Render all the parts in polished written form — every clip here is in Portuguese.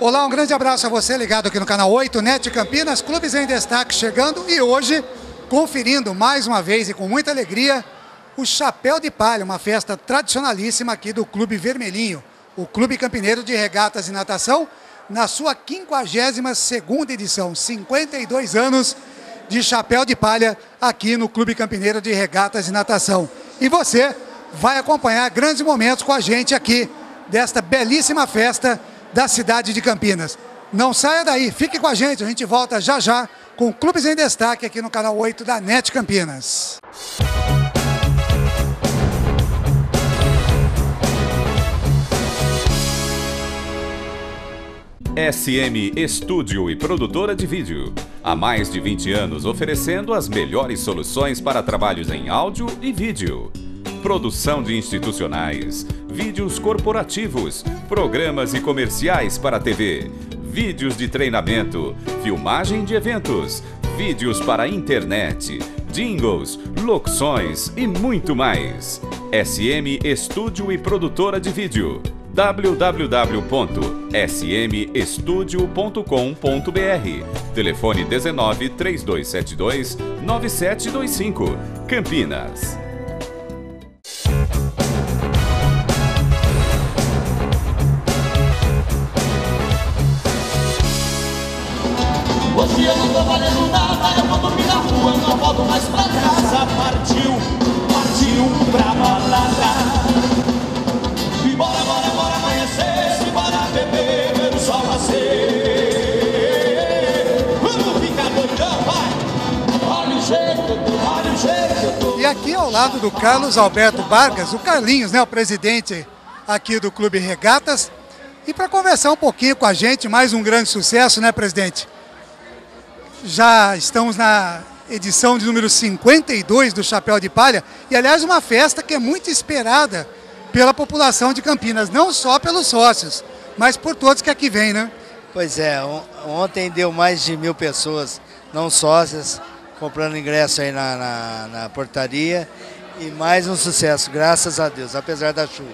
Olá, um grande abraço a você ligado aqui no canal 8, NET Campinas, Clubes em Destaque chegando e hoje conferindo mais uma vez e com muita alegria o Chapéu de Palha, uma festa tradicionalíssima aqui do Clube Vermelhinho, o Clube Campineiro de Regatas e Natação, na sua 52ª edição, 52 anos de Chapéu de Palha aqui no Clube Campineiro de Regatas e Natação. E você vai acompanhar grandes momentos com a gente aqui desta belíssima festa da cidade de Campinas. Não saia daí, fique com a gente volta já já com Clubes em Destaque aqui no canal 8 da NET Campinas. SM Estúdio e produtora de vídeo. Há mais de 20 anos oferecendo as melhores soluções para trabalhos em áudio e vídeo. Produção de institucionais, vídeos corporativos, programas e comerciais para TV, vídeos de treinamento, filmagem de eventos, vídeos para a internet, jingles, locuções e muito mais. SM Estúdio e produtora de vídeo. www.smestudio.com.br. Telefone 19 3272 9725, Campinas. Hoje eu não tô valendo nada, eu vou dormir na rua, não volto mais pra casa. Partiu, partiu pra balada. E bora, bora, bora amanhecer, se bora beber, ver o sol nascer. Vamos ficar doidão, vai! Olha o jeito que eu tô, olha o jeito que eu tô. E aqui ao lado do Carlos Alberto Vargas, o Carlinhos, né, o presidente aqui do Clube Regatas. E para conversar um pouquinho com a gente, mais um grande sucesso, né, presidente? Já estamos na edição de número 52 do Chapéu de Palha. E, aliás, uma festa que é muito esperada pela população de Campinas. Não só pelos sócios, mas por todos que aqui vêm, né? Pois é. Ontem deu mais de 1.000 pessoas, não sócias, comprando ingresso aí na portaria. E mais um sucesso, graças a Deus, apesar da chuva.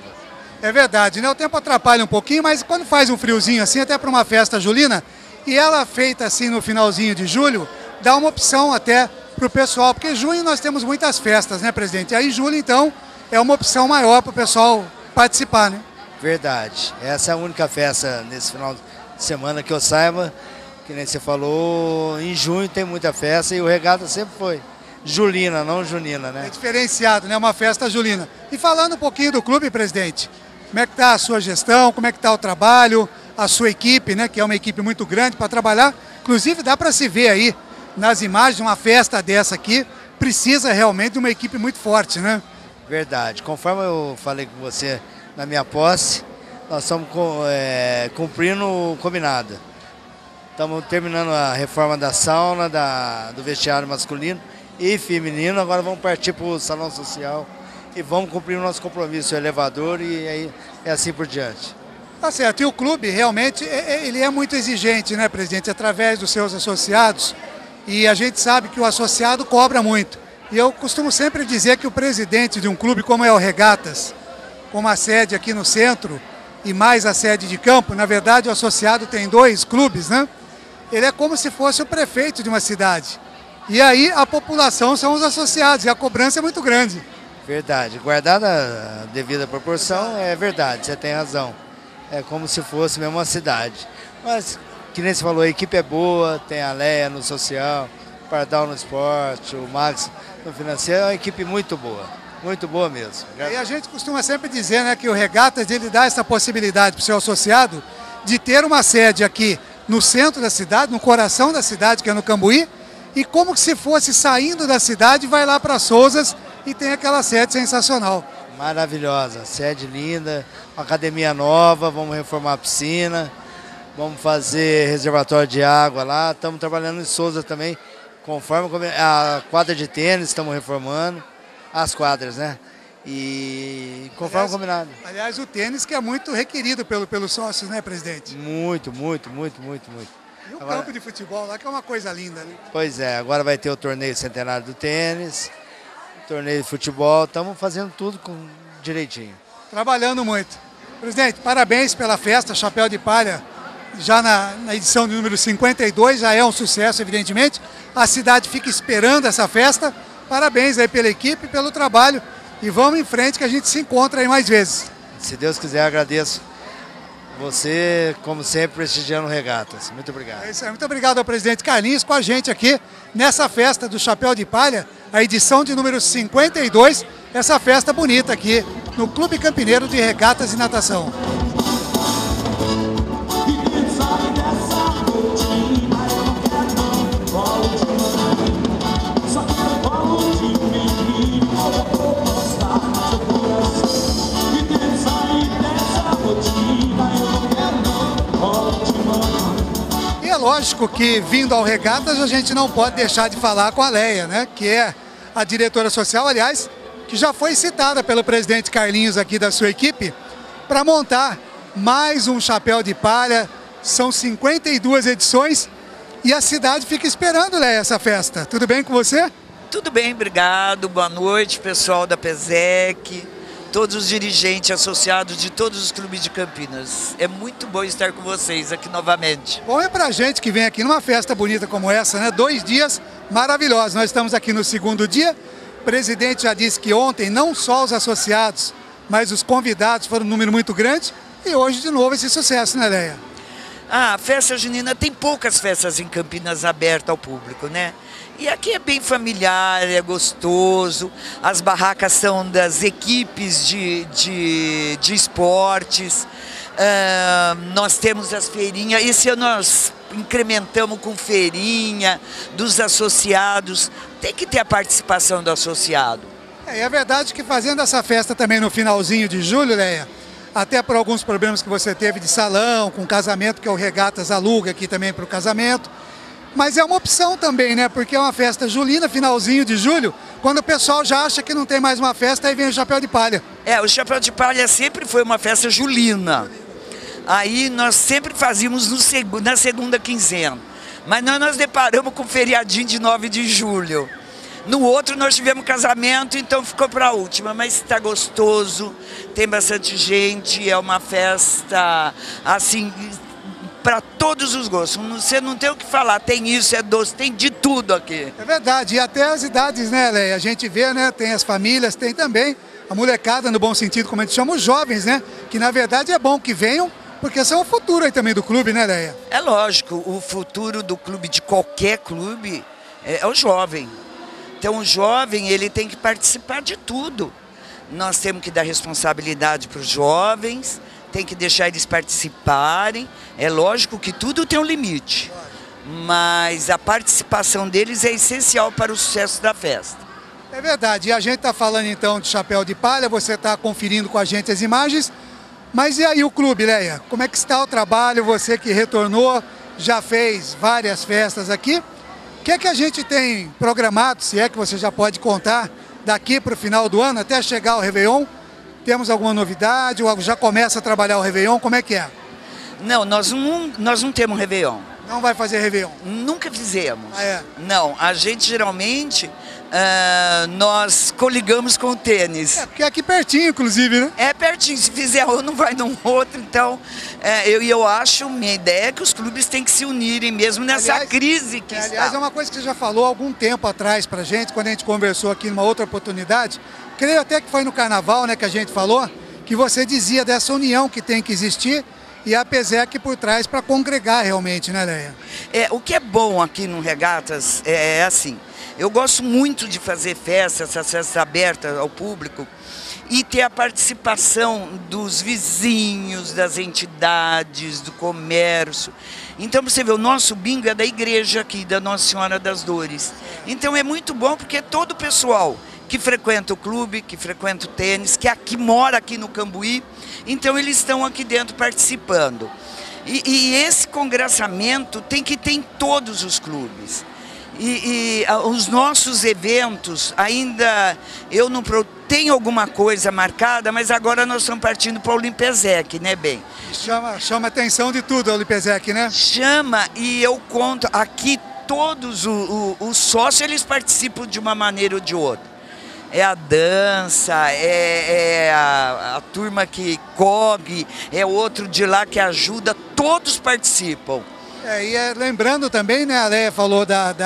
É verdade, né? O tempo atrapalha um pouquinho, mas quando faz um friozinho assim, até para uma festa julina... E ela feita assim no finalzinho de julho, dá uma opção até para o pessoal, porque em junho nós temos muitas festas, né, presidente? Aí em julho, então, é uma opção maior para o pessoal participar, né? Verdade. Essa é a única festa nesse final de semana que eu saiba, que nem você falou, em junho tem muita festa e o regata sempre foi julina, não junina, né? É diferenciado, né? Uma festa julina. E falando um pouquinho do clube, presidente, como é que está a sua gestão, como é que está o trabalho... a sua equipe, né, que é uma equipe muito grande para trabalhar, inclusive dá para se ver aí nas imagens, uma festa dessa aqui, precisa realmente de uma equipe muito forte, né? Verdade, conforme eu falei com você na minha posse, nós estamos cumprindo o combinado, estamos terminando a reforma da sauna, do vestiário masculino e feminino, agora vamos partir para o salão social e vamos cumprir o nosso compromisso, o elevador e aí é assim por diante. Tá certo, e o clube realmente ele é muito exigente, né, presidente, através dos seus associados, e a gente sabe que o associado cobra muito. E eu costumo sempre dizer que o presidente de um clube como é o Regatas, como a sede aqui no centro e mais a sede de campo, na verdade o associado tem dois clubes, né? Ele é como se fosse o prefeito de uma cidade. E aí a população são os associados e a cobrança é muito grande. Verdade, guardada a devida proporção, é verdade, você tem razão. É como se fosse mesmo uma cidade. Mas, que nem você falou, a equipe é boa, tem a Léia no social, o Pardal no esporte, o Max no financeiro, é uma equipe muito boa mesmo. E a gente costuma sempre dizer, né, que o Regatas ele dá essa possibilidade para o seu associado de ter uma sede aqui no centro da cidade, no coração da cidade, que é no Cambuí, e como se fosse saindo da cidade, vai lá para Souzas e tem aquela sede sensacional. Maravilhosa, sede linda, uma academia nova, vamos reformar a piscina, vamos fazer reservatório de água lá, estamos trabalhando em Souzas também, conforme a quadra de tênis, estamos reformando as quadras, né? E conforme combinado. Aliás, o tênis que é muito requerido pelos sócios, né, presidente? Muito. E o campo de futebol lá que é uma coisa linda, né? Pois é, agora vai ter o torneio centenário do tênis, torneio de futebol, estamos fazendo tudo direitinho. Trabalhando muito. Presidente, parabéns pela festa, Chapéu de Palha, já na edição de número 52, já é um sucesso, evidentemente. A cidade fica esperando essa festa. Parabéns aí pela equipe, pelo trabalho. E vamos em frente que a gente se encontra aí mais vezes. Se Deus quiser, agradeço você, como sempre, prestigiando Regatas. Muito obrigado. É isso aí. Muito obrigado ao presidente Carlinhos com a gente aqui nessa festa do Chapéu de Palha, a edição de número 52, essa festa bonita aqui no Clube Campineiro de Regatas e Natação. Lógico que, vindo ao Regatas, a gente não pode deixar de falar com a Léia, né? Que é a diretora social, aliás, que já foi citada pelo presidente Carlinhos aqui da sua equipe, para montar mais um Chapéu de Palha. São 52 edições e a cidade fica esperando, Léia, essa festa. Tudo bem com você? Tudo bem, obrigado. Boa noite, pessoal da PESEC, todos os dirigentes associados de todos os clubes de Campinas. É muito bom estar com vocês aqui novamente. Bom é pra gente que vem aqui numa festa bonita como essa, né? 2 dias maravilhosos. Nós estamos aqui no segundo dia. O presidente já disse que ontem não só os associados, mas os convidados foram um número muito grande. E hoje de novo esse sucesso, né, Léia? Ah, a festa junina, tem poucas festas em Campinas abertas ao público, né? E aqui é bem familiar, é gostoso, as barracas são das equipes de esportes, nós temos as feirinhas, esse ano nós incrementamos com feirinha, dos associados, tem que ter a participação do associado. É verdade que fazendo essa festa também no finalzinho de julho, Léia, até por alguns problemas que você teve de salão, com casamento, que o Regatas aluga aqui também para o casamento, mas é uma opção também, né? Porque é uma festa julina, finalzinho de julho, quando o pessoal já acha que não tem mais uma festa, aí vem o Chapéu de Palha. É, o Chapéu de Palha sempre foi uma festa julina. Aí nós sempre fazíamos na segunda quinzena. Mas nós nos deparamos com o feriadinho de 9 de julho. No outro nós tivemos casamento, então ficou para a última. Mas está gostoso, tem bastante gente, é uma festa assim... para todos os gostos, você não tem o que falar, tem isso, é doce, tem de tudo aqui. É verdade, e até as idades, né, Léia? A gente vê, né, tem as famílias, tem também a molecada, no bom sentido, como a gente chama, os jovens, né, que na verdade é bom que venham, porque são o futuro aí também do clube, né, Léia? É lógico, o futuro do clube, de qualquer clube, é o jovem. Então o jovem, ele tem que participar de tudo. Nós temos que dar responsabilidade para os jovens, tem que deixar eles participarem. É lógico que tudo tem um limite, mas a participação deles é essencial para o sucesso da festa. É verdade, e a gente está falando então de Chapéu de Palha, você está conferindo com a gente as imagens, mas e aí o clube, Léia? Como é que está o trabalho, você que retornou, já fez várias festas aqui? O que é que a gente tem programado, se é que você já pode contar, daqui para o final do ano, até chegar ao Réveillon? Temos alguma novidade? Ou já começa a trabalhar o Réveillon? Como é que é? Não, nós não temos Réveillon. Não vai fazer Réveillon? Nunca fizemos. Ah, é? Não, a gente geralmente, nós coligamos com o tênis. É, porque é aqui pertinho, inclusive, né? É pertinho, se fizer um não vai num outro, então eu acho, minha ideia é que os clubes têm que se unirem mesmo nessa crise que está. Aliás, é uma coisa que você já falou algum tempo atrás pra gente, quando a gente conversou aqui numa outra oportunidade, creio até que foi no Carnaval, né, que a gente falou, que você dizia dessa união que tem que existir e a PESEC por trás para congregar realmente, né, Léia? É, o que é bom aqui no Regatas é assim, eu gosto muito de fazer festas, essas festas abertas ao público e ter a participação dos vizinhos, das entidades, do comércio. Então, você vê, o nosso bingo é da igreja aqui, da Nossa Senhora das Dores. Então, é muito bom porque é todo o pessoal que frequenta o clube, que frequenta o tênis, que mora aqui no Cambuí, então eles estão aqui dentro participando. E esse congressamento tem que ter em todos os clubes. E os nossos eventos, ainda eu não tenho alguma coisa marcada, mas agora nós estamos partindo para o Olimpesec, né, bem? Chama a atenção de tudo o Olimpesec, né? Chama, e eu conto, aqui todos os sócios, eles participam de uma maneira ou de outra. é a dança, é a turma que cobre, é outro de lá que ajuda, todos participam. É, e lembrando também, né, a Léia falou da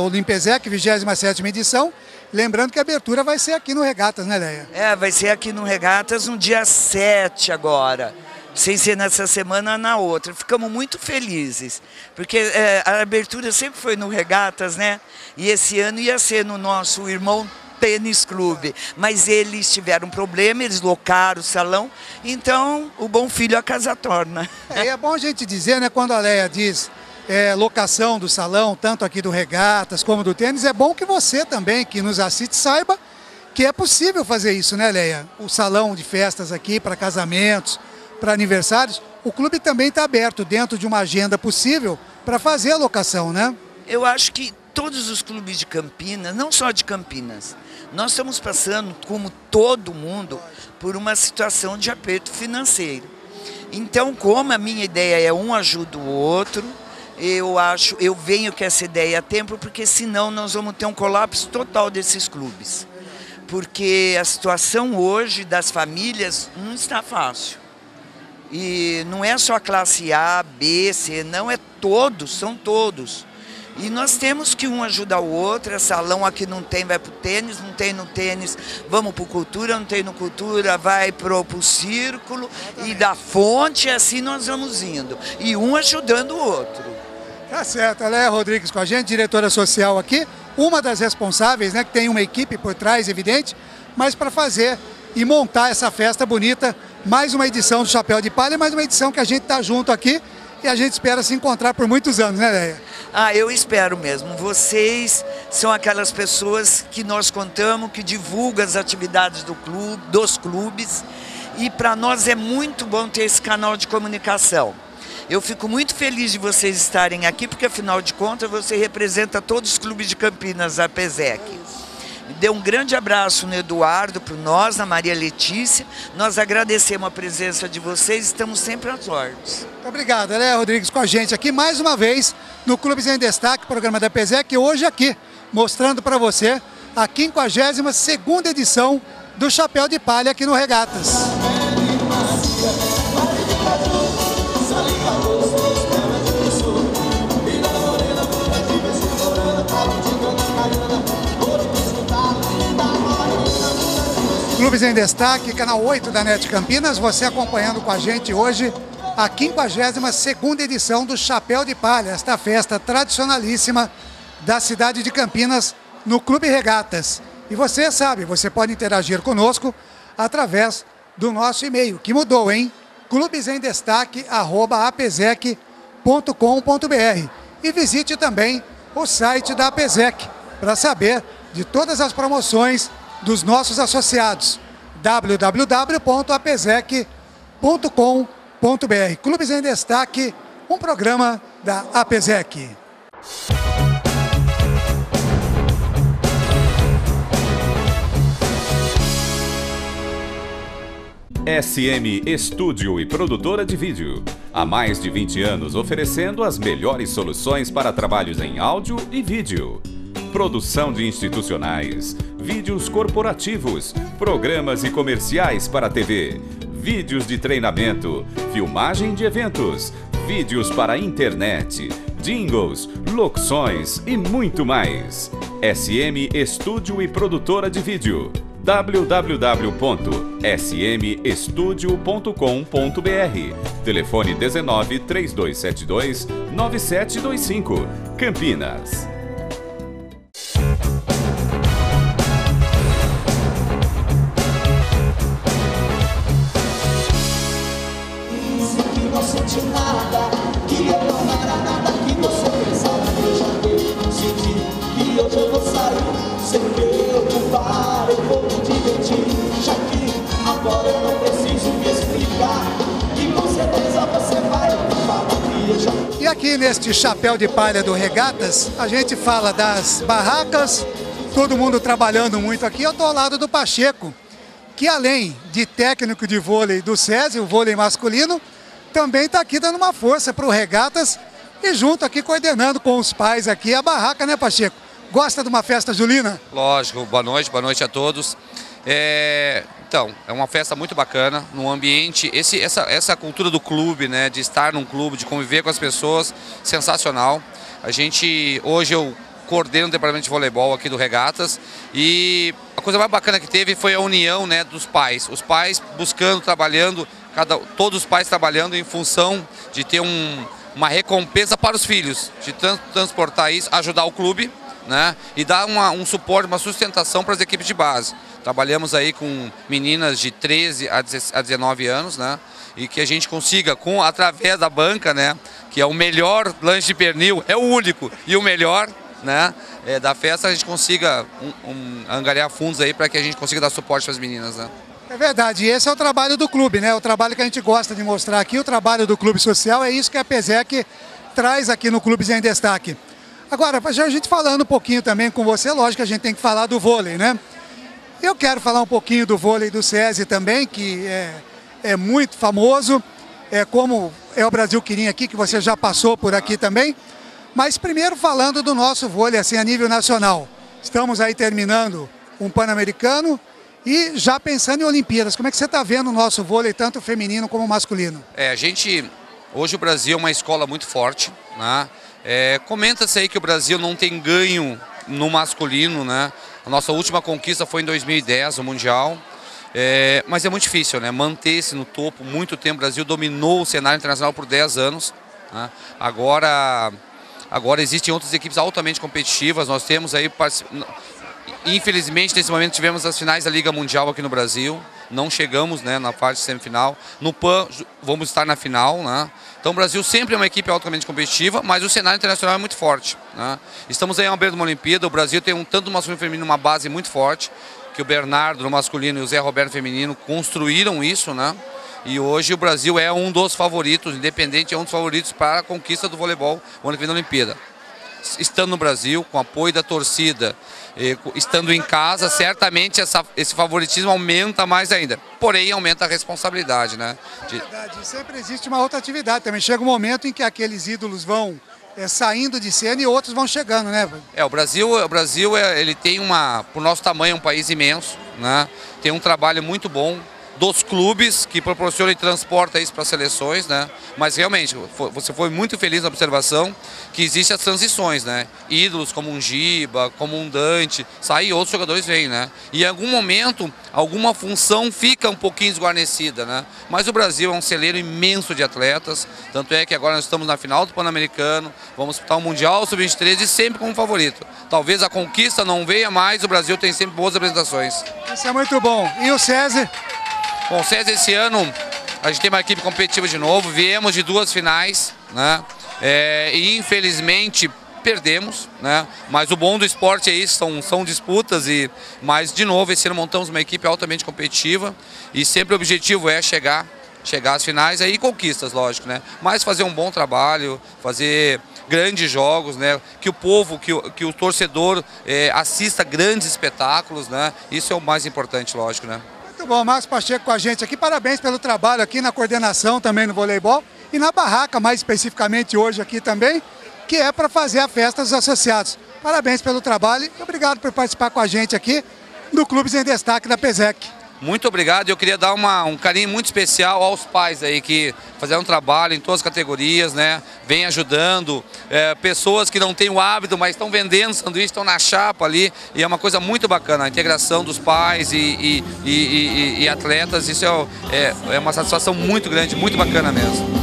Olimpesec, 27ª edição, lembrando que a abertura vai ser aqui no Regatas, né, Léia? É, vai ser aqui no Regatas no dia 7 agora. Sem ser nessa semana, na outra. Ficamos muito felizes, porque a abertura sempre foi no Regatas, né? E esse ano ia ser no nosso irmão Tênis Clube. Mas eles tiveram um problema, eles locaram o salão, então o bom filho a casa torna. É bom a gente dizer, né, quando a Léia diz locação do salão, tanto aqui do Regatas como do Tênis, é bom que você também, que nos assiste, saiba que é possível fazer isso, né, Léia? O salão de festas aqui para casamentos, para aniversários, o clube também está aberto dentro de uma agenda possível para fazer a locação, né? Eu acho que todos os clubes de Campinas, não só de Campinas, nós estamos passando, como todo mundo, por uma situação de aperto financeiro. Então, como a minha ideia é um ajuda o outro, eu venho com essa ideia a tempo, porque senão nós vamos ter um colapso total desses clubes. Porque a situação hoje das famílias não está fácil. E não é só a classe A, B, C, não, é todos, são todos. E nós temos que um ajudar o outro, é salão aqui não tem, vai pro tênis, não tem no tênis, vamos pro cultura, não tem no cultura, vai pro círculo, e da fonte, assim nós vamos indo. E um ajudando o outro. Tá certo, a Léia Rodrigues com a gente, diretora social aqui, uma das responsáveis, né, que tem uma equipe por trás, evidente, mas para fazer e montar essa festa bonita, mais uma edição do Chapéu de Palha, mais uma edição que a gente está junto aqui e a gente espera se encontrar por muitos anos, né, Léia? Ah, eu espero mesmo. Vocês são aquelas pessoas que nós contamos, que divulgam as atividades do clube, dos clubes, e para nós é muito bom ter esse canal de comunicação. Eu fico muito feliz de vocês estarem aqui, porque afinal de contas você representa todos os clubes de Campinas, a PESEC. Dê um grande abraço no Eduardo, para nós, na Maria Letícia. Nós agradecemos a presença de vocês, estamos sempre às ordens. Muito obrigado, Léia Rodrigues com a gente aqui mais uma vez no Clubes em Destaque, programa da PESEC, hoje aqui, mostrando para você a 52ª edição do Chapéu de Palha aqui no Regatas. Clubes em Destaque, canal 8 da NET Campinas, você acompanhando com a gente hoje a 52ª edição do Chapéu de Palha, esta festa tradicionalíssima da cidade de Campinas no Clube Regatas. E você sabe, você pode interagir conosco através do nosso e-mail, que mudou, hein? clubesendestaque@apesec.com.br. E visite também o site da APESEC para saber de todas as promoções dos nossos associados, www.apesec.com.br. Clubes em Destaque, um programa da APESEC. SM Estúdio e produtora de vídeo. Há mais de 20 anos oferecendo as melhores soluções para trabalhos em áudio e vídeo. Produção de institucionais, vídeos corporativos, programas e comerciais para a TV, vídeos de treinamento, filmagem de eventos, vídeos para a internet, jingles, locuções e muito mais. SM Estúdio e produtora de vídeo. www.smestudio.com.br. Telefone 19-3272-9725, Campinas. E aqui neste Chapéu de Palha do Regatas, a gente fala das barracas, todo mundo trabalhando muito aqui. Eu estou ao lado do Pacheco, que além de técnico de vôlei do SESI, o vôlei masculino, também está aqui dando uma força para o Regatas e junto aqui coordenando com os pais aqui a barraca, né, Pacheco? Gosta de uma festa julina? Lógico, boa noite a todos. Então, é uma festa muito bacana, num ambiente, essa cultura do clube, né, de estar num clube, de conviver com as pessoas, sensacional. A gente, hoje eu coordeno o departamento de voleibol aqui do Regatas e a coisa mais bacana que teve foi a união, né, dos pais. Os pais buscando, trabalhando, todos os pais trabalhando em função de ter uma recompensa para os filhos, de transportar isso, ajudar o clube, né, e dar um suporte, uma sustentação para as equipes de base. Trabalhamos aí com meninas de 13 a 19 anos, né? E que a gente consiga, através da banca, né? Que é o melhor lanche de pernil, é o único e o melhor, né? Da festa, a gente consiga angariar fundos aí para que a gente consiga dar suporte para as meninas, né? É verdade, e esse é o trabalho do clube, né? O trabalho que a gente gosta de mostrar aqui, o trabalho do clube social, é isso que a PESEC traz aqui no Clubes em Destaque. Agora, já a gente falando um pouquinho também com você, lógico que a gente tem que falar do vôlei, né? Eu quero falar um pouquinho do vôlei do SESI também, que é muito famoso, como é o Brasil Quirim aqui, que você já passou por aqui também. Mas primeiro falando do nosso vôlei, assim, a nível nacional. Estamos aí terminando um Pan-Americano e já pensando em Olimpíadas. Como é que você está vendo o nosso vôlei, tanto feminino como masculino? A gente... Hoje o Brasil é uma escola muito forte, né? Comenta-se aí que o Brasil não tem ganho no masculino, né? A nossa última conquista foi em 2010, o Mundial, mas é muito difícil, né? Manter-se no topo muito tempo. O Brasil dominou o cenário internacional por 10 anos, né? Agora existem outras equipes altamente competitivas. Nós temos aí, infelizmente, nesse momento tivemos as finais da Liga Mundial aqui no Brasil. Não chegamos, né, na fase semifinal. No PAN vamos estar na final, né? Então o Brasil sempre é uma equipe altamente competitiva, mas o cenário internacional é muito forte, né? Estamos aí à beira de uma Olimpíada. O Brasil tem tanto no masculino e feminino uma base muito forte, que o Bernardo no masculino e o Zé Roberto no feminino construíram isso, né? E hoje o Brasil é um dos favoritos, independente, é um dos favoritos para a conquista do voleibol o ano que vem na Olimpíada. Estando no Brasil, com apoio da torcida, estando em casa, certamente esse favoritismo aumenta mais ainda. Porém, aumenta a responsabilidade, né? É verdade, sempre existe uma outra atividade também. Chega um momento em que aqueles ídolos vão saindo de cena e outros vão chegando, né? O Brasil ele tem por nosso tamanho, é um país imenso, né? Tem um trabalho muito bom dos clubes, que proporciona e transporta isso para as seleções, né? Mas realmente, você foi muito feliz na observação que existem as transições, né? Ídolos como um Giba, como um Dante, saem outros jogadores vêm, né? E em algum momento, alguma função fica um pouquinho desguarnecida, né? Mas o Brasil é um celeiro imenso de atletas, tanto é que agora nós estamos na final do Pan-Americano, vamos disputar o Mundial Sub-23 e sempre como favorito. Talvez a conquista não venha mais, o Brasil tem sempre boas apresentações. Isso é muito bom. E o César? Bom, o SESI esse ano, a gente tem uma equipe competitiva de novo, viemos de duas finais, né? E infelizmente perdemos, né? Mas o bom do esporte é isso, são disputas, mas de novo esse ano montamos uma equipe altamente competitiva e sempre o objetivo é chegar às finais aí, conquistas, lógico, né? Mas fazer um bom trabalho, fazer grandes jogos, né? Que o povo, que o torcedor assista grandes espetáculos, né? Isso é o mais importante, lógico, né? Muito bom, Márcio Pacheco com a gente aqui, parabéns pelo trabalho aqui na coordenação também no voleibol e na barraca mais especificamente hoje aqui também, que é para fazer a festa dos associados. Parabéns pelo trabalho e obrigado por participar com a gente aqui no Clubes em Destaque da PESEC. Muito obrigado, eu queria dar um carinho muito especial aos pais aí que fizeram um trabalho em todas as categorias, né? Vem ajudando, pessoas que não têm o hábito, mas estão vendendo sanduíche, estão na chapa ali, e é uma coisa muito bacana, a integração dos pais e atletas, isso é uma satisfação muito grande, muito bacana mesmo.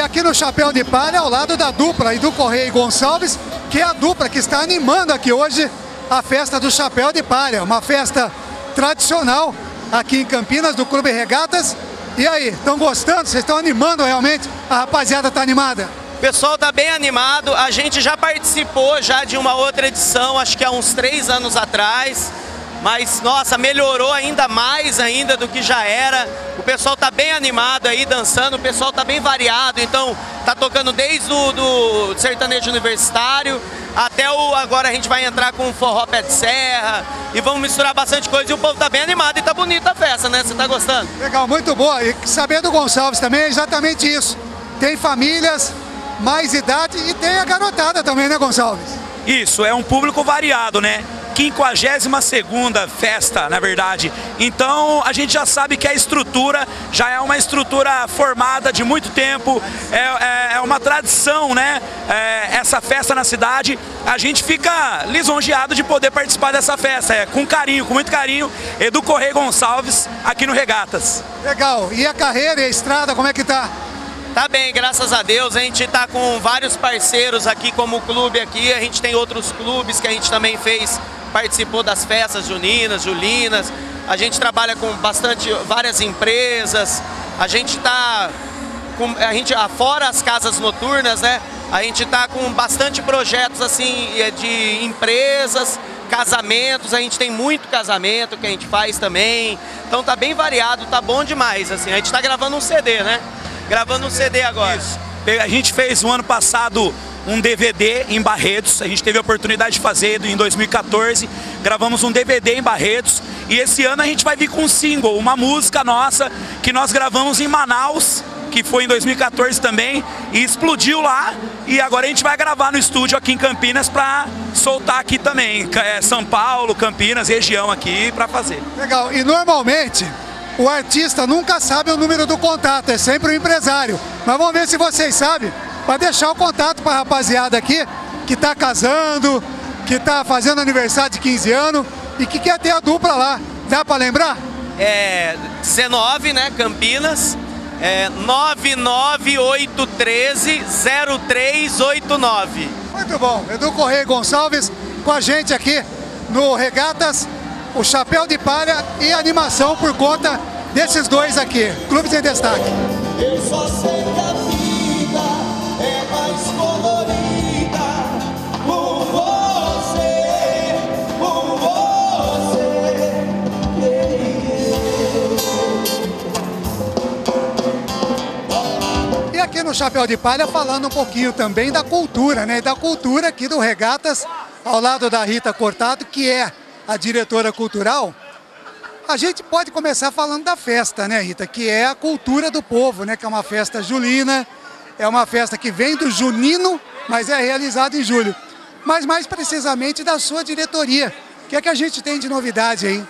Aqui no Chapéu de Palha, ao lado da dupla Edu Correia e Gonçalves, que é a dupla que está animando aqui hoje a festa do Chapéu de Palha, uma festa tradicional aqui em Campinas, do Clube Regatas. E aí, estão gostando? Vocês estão animando realmente? A rapaziada está animada? O pessoal está bem animado, a gente já participou de uma outra edição, acho que há uns 3 anos atrás. mas nossa, melhorou ainda mais ainda do que já era. O pessoal tá bem animado aí, dançando, o pessoal tá bem variado, então tá tocando desde o do sertanejo universitário até o... Agora a gente vai entrar com o forró pé de serra e vamos misturar bastante coisa, e o povo tá bem animado e tá bonita a festa, né? Você tá gostando? Legal, muito boa. E saber do Gonçalves também é exatamente isso. Tem famílias, mais idade e tem a garotada também, né, Gonçalves? Isso, é um público variado, né? 52ª festa, na verdade. Então a gente já sabe que a estrutura já é uma estrutura formada de muito tempo, é uma tradição, né? Essa festa na cidade, a gente fica lisonjeado de poder participar dessa festa, com carinho, com muito carinho. Edu Correia Gonçalves, aqui no Regatas. Legal, e a carreira e a estrada, como é que tá? Tá bem, graças a Deus, a gente tá com vários parceiros aqui, como o clube aqui, a gente tem outros clubes que a gente também fez, participou das festas juninas, julinas, a gente trabalha com várias empresas, a gente tá com, fora as casas noturnas, né, a gente tá com bastante projetos assim, de empresas, casamentos, a gente tem muito casamento que a gente faz também, então tá bem variado, tá bom demais, assim, a gente tá gravando um CD, né? Gravando um CD agora. Isso. A gente fez no ano passado um DVD em Barretos, a gente teve a oportunidade de fazer em 2014, gravamos um DVD em Barretos, e esse ano a gente vai vir com um single, uma música nossa, que nós gravamos em Manaus, que foi em 2014 também, e explodiu lá, e agora a gente vai gravar no estúdio aqui em Campinas para soltar aqui também, São Paulo, Campinas, região aqui, para fazer. Legal, e normalmente... O artista nunca sabe o número do contato, é sempre o empresário. Mas vamos ver se vocês sabem, para deixar o contato para a rapaziada aqui, que está casando, que está fazendo aniversário de 15 anos e que quer ter a dupla lá. Dá para lembrar? É 19, né, Campinas, 99813-0389. Muito bom, Edu Correia Gonçalves com a gente aqui no Regatas. O Chapéu de Palha e a animação por conta desses dois aqui, Clubes em Destaque. Eu só sei que a vida é mais colorida com você, yeah. E aqui no Chapéu de Palha falando um pouquinho também da cultura, né? Da cultura aqui do Regatas, ao lado da Rita Cortado, que é a diretora cultural. A gente pode começar falando da festa, né, Rita? Que é a cultura do povo, né? Que é uma festa julina, é uma festa que vem do junino, mas é realizada em julho. Mas mais precisamente da sua diretoria. O que é que a gente tem de novidade aí?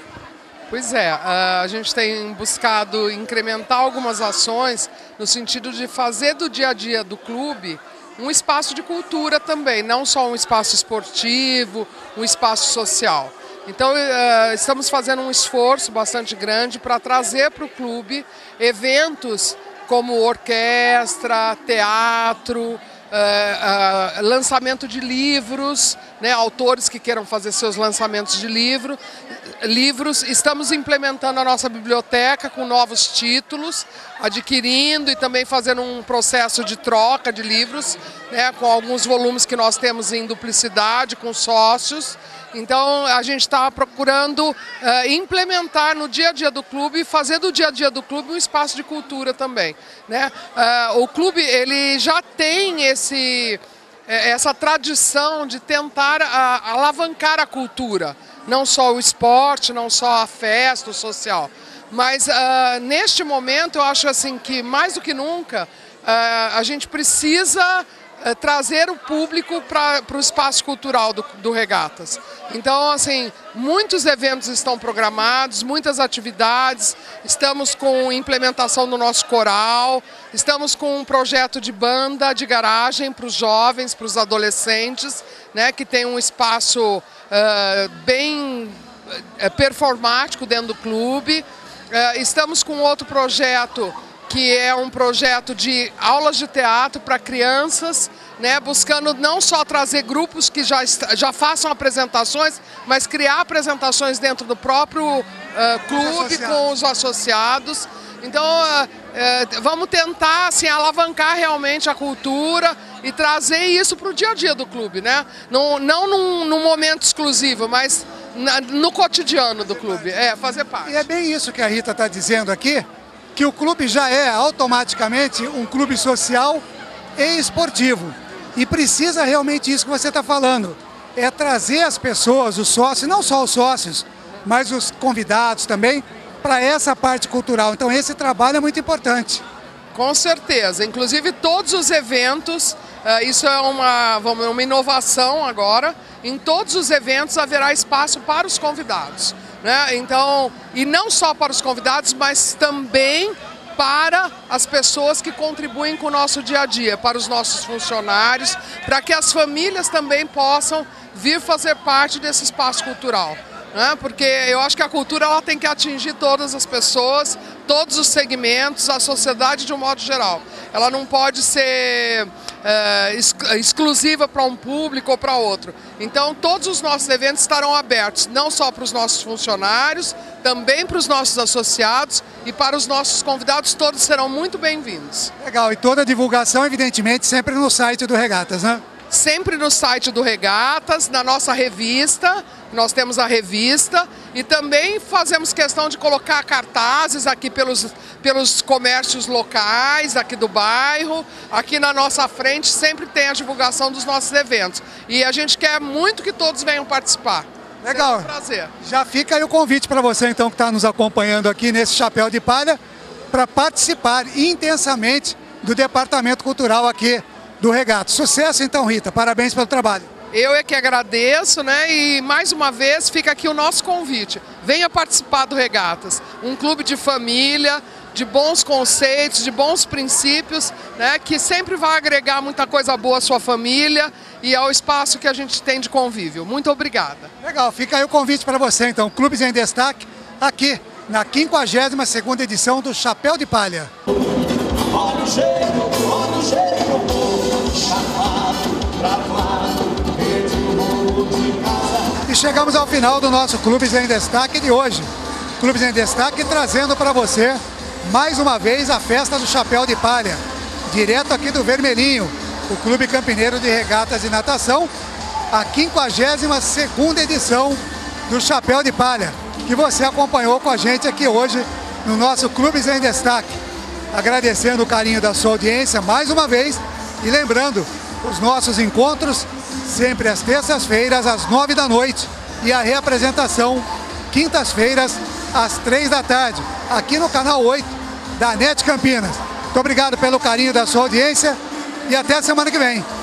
Pois é, a gente tem buscado incrementar algumas ações no sentido de fazer do dia a dia do clube um espaço de cultura também, não só um espaço esportivo, um espaço social. Então, estamos fazendo um esforço bastante grande para trazer para o clube eventos como orquestra, teatro, lançamento de livros, né, autores que queiram fazer seus lançamentos de livros. Estamos implementando a nossa biblioteca com novos títulos, adquirindo e também fazendo um processo de troca de livros, né, com alguns volumes que nós temos em duplicidade com sócios. Então a gente está procurando implementar no dia a dia do clube, fazer do dia a dia do clube um espaço de cultura também, né? O clube ele já tem essa tradição de tentar alavancar a cultura, não só o esporte, não só a festa, o social. Mas neste momento eu acho assim que mais do que nunca a gente precisa trazer o público para o espaço cultural do Regatas. Então, assim, muitos eventos estão programados, muitas atividades, estamos com implementação do nosso coral, estamos com um projeto de banda de garagem para os jovens, para os adolescentes, né, que tem um espaço bem performático dentro do clube. Estamos com outro projeto, que é um projeto de aulas de teatro para crianças, né, buscando não só trazer grupos que já façam apresentações, mas criar apresentações dentro do próprio clube com os associados. Então, vamos tentar assim, alavancar realmente a cultura e trazer isso para o dia a dia do clube, né? Não num momento exclusivo, mas no cotidiano do clube, fazer parte. E é bem isso que a Rita está dizendo aqui, que o clube já é automaticamente um clube social e esportivo. E precisa realmente isso que você está falando, é trazer as pessoas, os sócios, não só os sócios, mas os convidados também, para essa parte cultural. Então esse trabalho é muito importante. Com certeza, inclusive todos os eventos, isso é uma inovação agora, em todos os eventos haverá espaço para os convidados, né? Então, e não só para os convidados, mas também para as pessoas que contribuem com o nosso dia a dia, para os nossos funcionários, para que as famílias também possam vir fazer parte desse espaço cultural. Porque eu acho que a cultura ela tem que atingir todas as pessoas, todos os segmentos, a sociedade de um modo geral. Ela não pode ser exclusiva para um público ou para outro. Então todos os nossos eventos estarão abertos, não só para os nossos funcionários, também para os nossos associados e para os nossos convidados, todos serão muito bem-vindos. Legal, e toda a divulgação evidentemente sempre no site do Regatas, né? Sempre no site do Regatas, na nossa revista, nós temos a revista e também fazemos questão de colocar cartazes aqui pelos comércios locais, aqui do bairro, aqui na nossa frente sempre tem a divulgação dos nossos eventos. E a gente quer muito que todos venham participar. Legal. É um prazer. Já fica aí o convite para você então que está nos acompanhando aqui nesse Chapéu de Palha, para participar intensamente do Departamento Cultural aqui do Regatas. Sucesso então, Rita, parabéns pelo trabalho. Eu é que agradeço, né? E mais uma vez fica aqui o nosso convite. Venha participar do Regatas, um clube de família, de bons conceitos, de bons princípios, né? Que sempre vai agregar muita coisa boa à sua família e ao espaço que a gente tem de convívio. Muito obrigada. Legal, fica aí o convite para você então, Clubes em Destaque, aqui na 52ª edição do Chapéu de Palha. Olha o jeito, olha o jeito, chapado, travado. E chegamos ao final do nosso Clubes em Destaque de hoje. Clubes em Destaque trazendo para você, mais uma vez, a festa do Chapéu de Palha. Direto aqui do Vermelhinho, o Clube Campineiro de Regatas e Natação, a 52ª edição do Chapéu de Palha, que você acompanhou com a gente aqui hoje no nosso Clubes em Destaque. Agradecendo o carinho da sua audiência mais uma vez e lembrando os nossos encontros sempre às terças-feiras, às 21h, e a reapresentação, quintas-feiras, às 15h, aqui no canal 8 da NET Campinas. Muito obrigado pelo carinho da sua audiência e até a semana que vem.